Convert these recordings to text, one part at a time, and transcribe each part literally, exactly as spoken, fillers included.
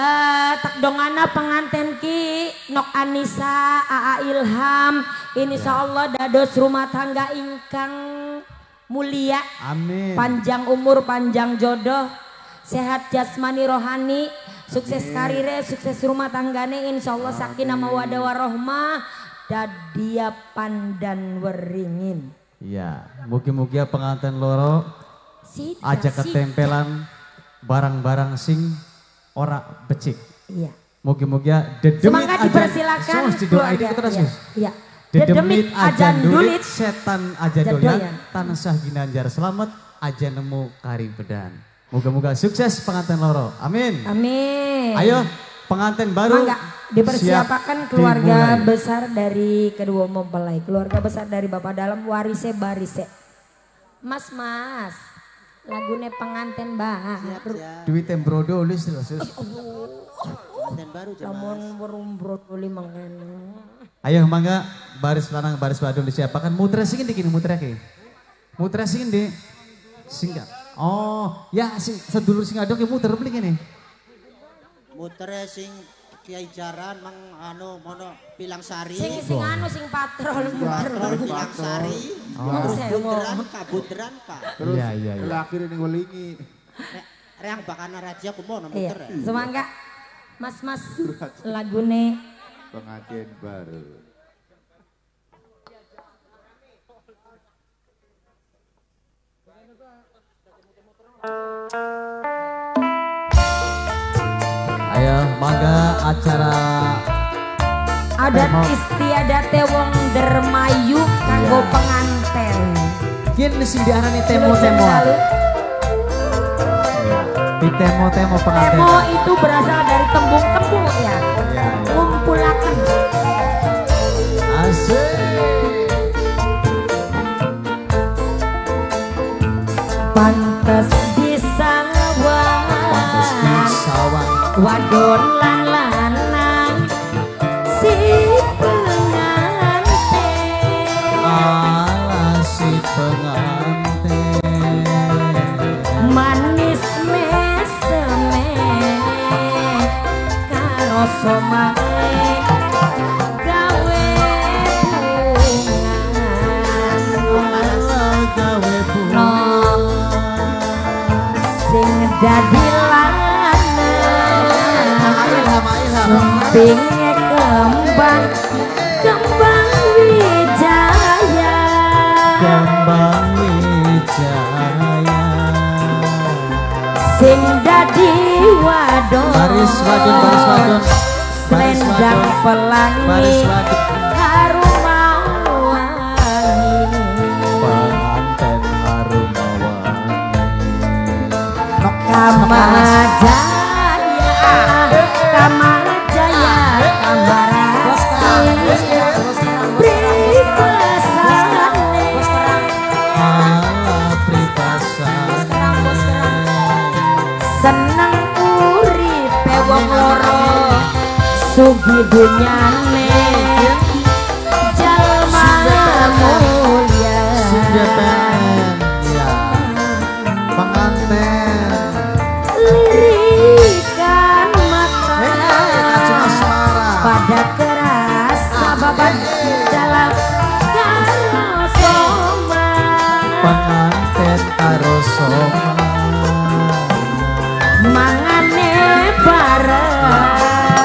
Uh, Takdongana penganten ki Nok Anissa Aa Ilham insyaallah dados rumah tangga ingkang mulia. Amin. Panjang umur, panjang jodoh, sehat jasmani rohani, sukses karire, sukses rumah tanggane insyaallah sakinah mawaddah warahmah dadia pandan weringin. Iya, mugi-mugi penganten loro Sida, ajak ketempelan barang-barang sing ora becik. Iya. Mugi-mugi dedemit semangat ajan. Dipersilakan. Sos didoakan terus. Iya. iya. Dedemit, dedemit ajan dulit, setan aja doyan, tansah ginanjar selamat aja nemu karibedan. Moga-moga sukses pengantin loro. Amin. Amin. Ayo pengantin baru. Mangga dipersiapkan keluarga dimulai. Besar dari kedua mempelai. Keluarga besar dari Bapak Dalam warise barise. Mas-mas lagune pengantin baru. Siap, siap. Duitnya brodo ulis lho sus. Pengantin baru jaman. Lamun berumbrodo limangan. Ayo mangga baris lanang baris wadon disiapakan. Mutra sing ndi kene mutra ke? Mutra sing ndi? Singkat. Oh, ya sing sedulur sing adok ki muter beli kene. Mutra sing Kiai Jaran mang anu mono Pilang Sari. Sing sing anu sing patrol muter Pilang Sari. Kabudran kabudran Pak. Terus akhire ning Welingi. Reang bakana raja kumono muter. Semangka. Mas-mas lagune pengantin baru. Ayo mangga acara adat istiadat wong Dermayu kanggo ya. Penganten. Yen sing diarani temo-temo. Di temo-temo penganten. Temo itu berasal dari tembung-tembung ya. Ngumpulakan asik pantas bisa sawang wadon lan lanang si pengantin ala si pengantin manis meseme karo soma jadi lanang sumpingnya kembang kembang wijaya kembang wijaya sing dadi wadon baris wadon baris wadon selendang pelangi harum Kamar Jaya, Kamar Jaya, Kamar Jaya, beri pasane, beri pasane, senang uripe wong loro, sugih dunyane, jalma mulya. Penganten arosoma mangane bareng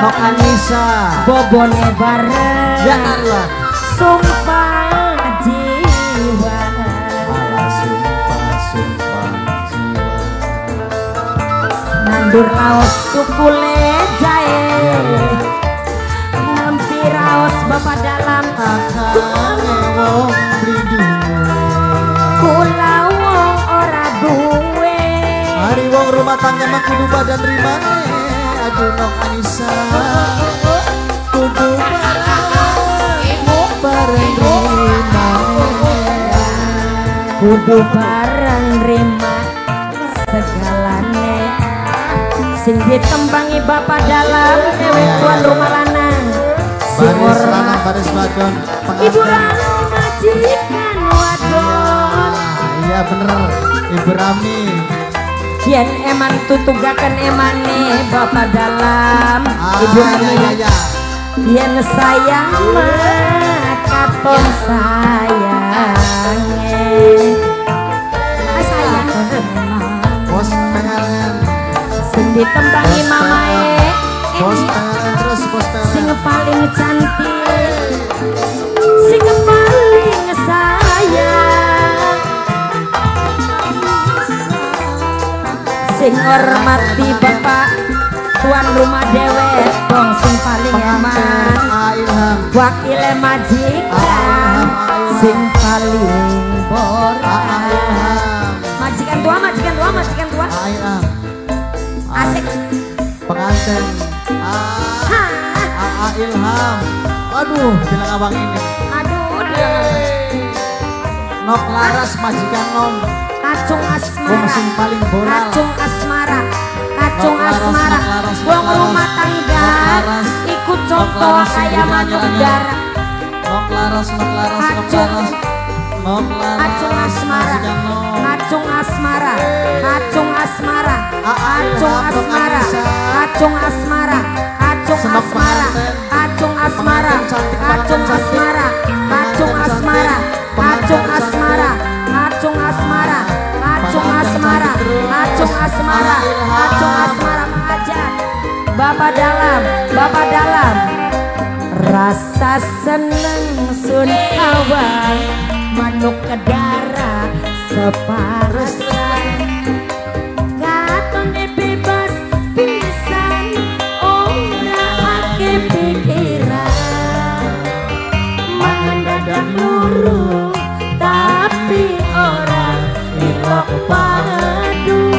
Nok Anissa bobone bareng ya Allah sumpah jiwa malah sumpah sumpah jiwa nandur raos sukule jae ngempi raos Bapak Dalam kakane wong brindu pulau ora duwe hari wong rumah tangga makudu badan rimane aduh Nok Anissa kudu bareng ibu bareng rimane kudu bareng rimane segalane sing ditembangi Bapak Dalam dewe tuan rumah lanang baris lanang baris wadon ibu rano majikan wadon. Ya bener Ibu Rami yen eman tutugakan emane bapak dalam ibu amin yen sayang mah katon sayangnya sayang bos pengen sing ditembangi mamae bos pengen terus bos pengen sing paling cantik sing paling sayang sing hormati bapak tuan rumah dewek bong sing paling eman wakil majikan sing paling borak majikan tua majikan tua majikan tua asik pengantin Aa Ilham aduh bilang abang ini aduh nok laras majikan nom kacung asmara, paling kacung asmara, kacung laras, asmara, buang rumah tangga, laras, ikut contoh ayam manuk darah, kacung, kacung asmara, kacung asmara, kacung asmara, kacung asmara, kacung asmara, kacung asmara, kacung asmara, kacung asmara, kacung asmara, kacung asmara, kacung asmara. Acung asmara, acung asmara, acung asmara mengajar bapak dalam, bapak dalam. Rasa seneng sun awal manuk ke darah separusan. Katon bebas pisan, ora ake pikiran. Mangan dan luru, tapi orang. Ilok padu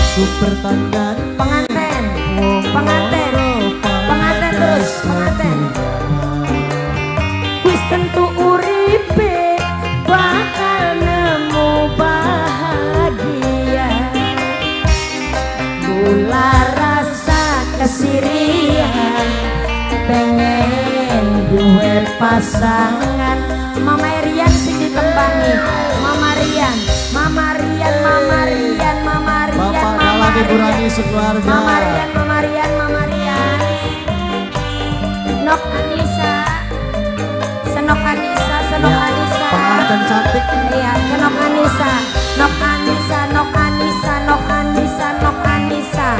itu pertanda penganten penganten penganten terus penganten wis tentu uripe bakal nemu bahagia mula rasa kesirian pengen duet pasangan Mama Rian sing ditembangi Mama Rian, Mama Rian, Mama Rian, Mama Rian, Mama Rian, Mama Rian, Mama Rian, Mama Rian, Nok Anissa, Senok Anissa, Senok Anissa, pengantin cantik, iya, Senok Anissa, Nok Anissa, Nok Anissa, Nok Anissa, Nok Anissa,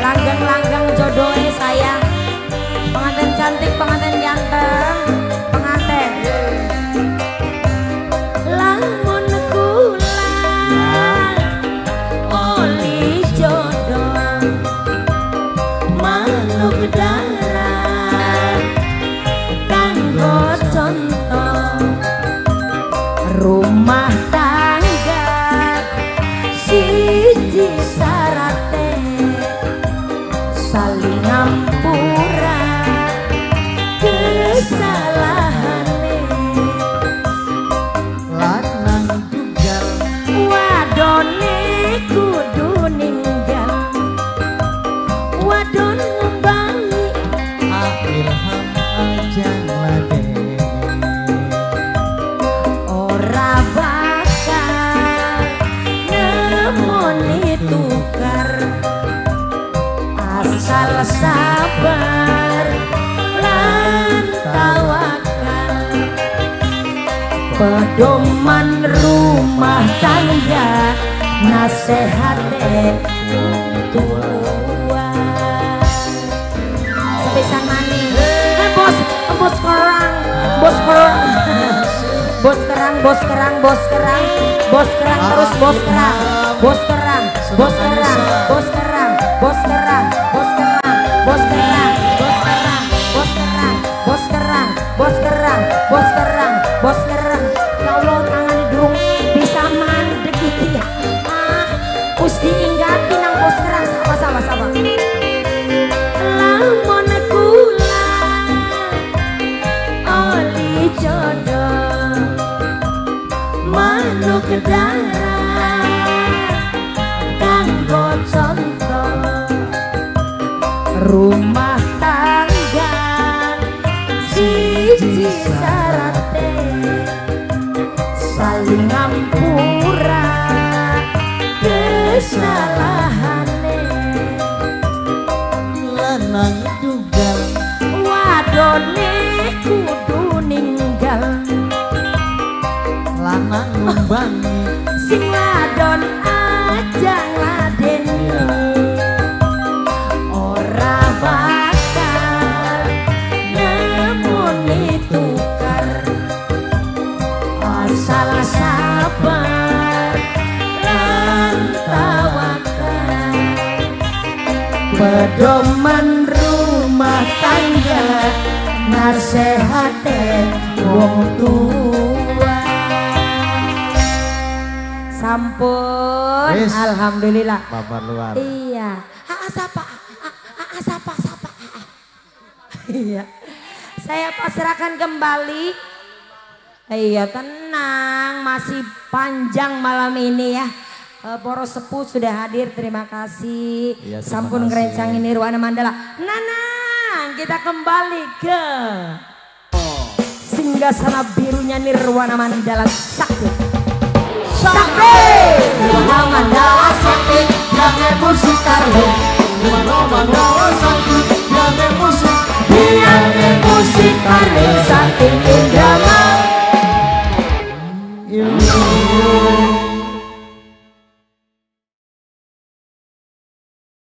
langgeng-langgeng jodohnya sayang, pengantin cantik, pengantin ganteng, pengantin. Rumah tangga siji sarate saling ngampura kesalahane lanang tunggal wadone kudu ninggal wadon ngembangi akhirham ajang lade asal sabar lan tawakal pedoman rumah tangga nasehate tua sepisan mani bos bos kerang bos kerang bos kerang bos kerang bos kerang bos kerang terus bos kerang bos kerang bos kerang bos kerang bos kerang bos kerang bos kerang bos kerang bos kerang bos kerang bos kerang bos kerang bos kerang ya Allah tangan durung bisa mandek iki ya ah us diinggati nang bos kerang sama-sama sama lamun kula oli jodoh manuk darah kanggo contoh rumah tangga siji sarate saling ngampura nangubang sing ngadon aja ngadeni ora bakal nemune tukar asal sabar lan tawakal pedoman rumah tangga nasehate wong tua sampun yes. Alhamdulillah papan luar iya aa sapa aa sapa sapa aa iya saya pasrahkan kembali iya tenang masih panjang malam ini ya. Para sepuh sudah hadir terima kasih iya, terima sampun ngerencangin Nirwana Mandala nanang kita kembali ke singgasana birunya Nirwana Mandala Sakti Sakti Nirwana Mandala Sakti jangan musik karwo